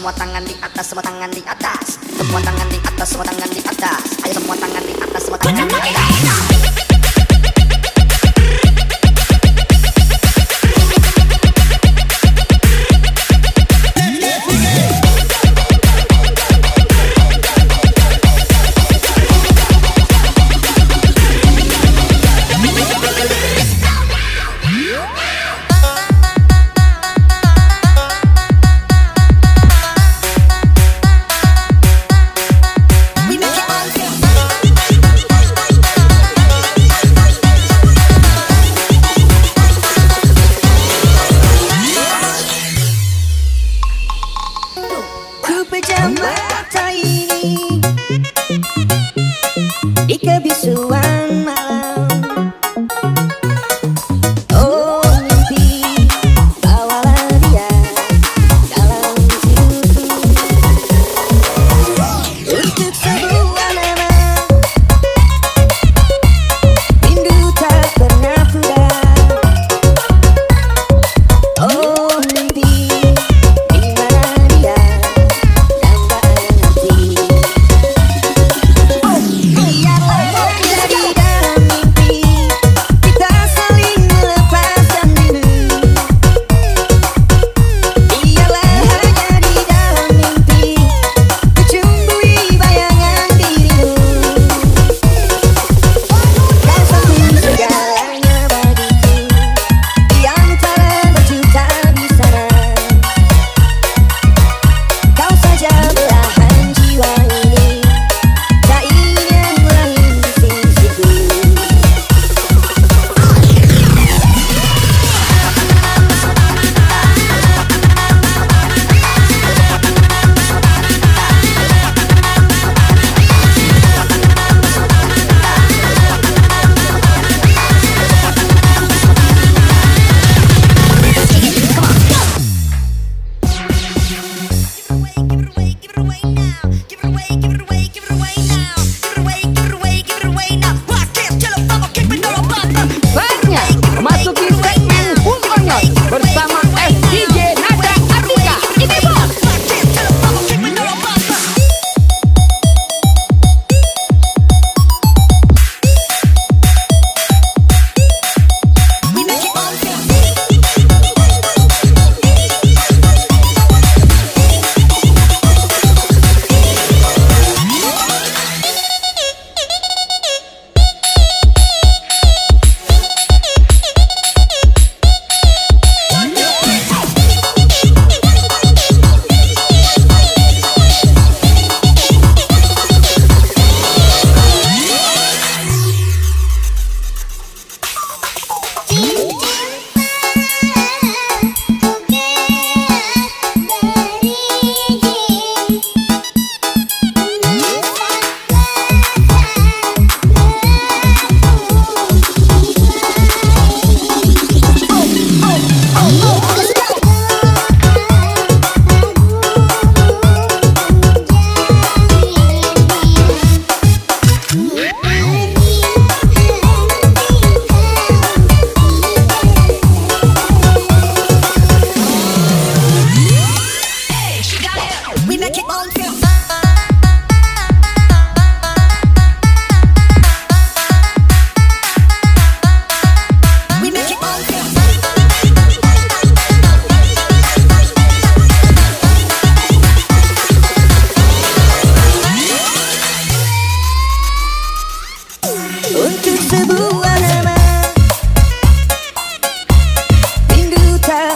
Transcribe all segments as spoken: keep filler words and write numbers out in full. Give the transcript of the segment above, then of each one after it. semua tangan di atas, semua tangan di atas, semua tangan di atas, semua tangan di atas, ayo semua tangan di atas, semua tangan di atas.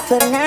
For now.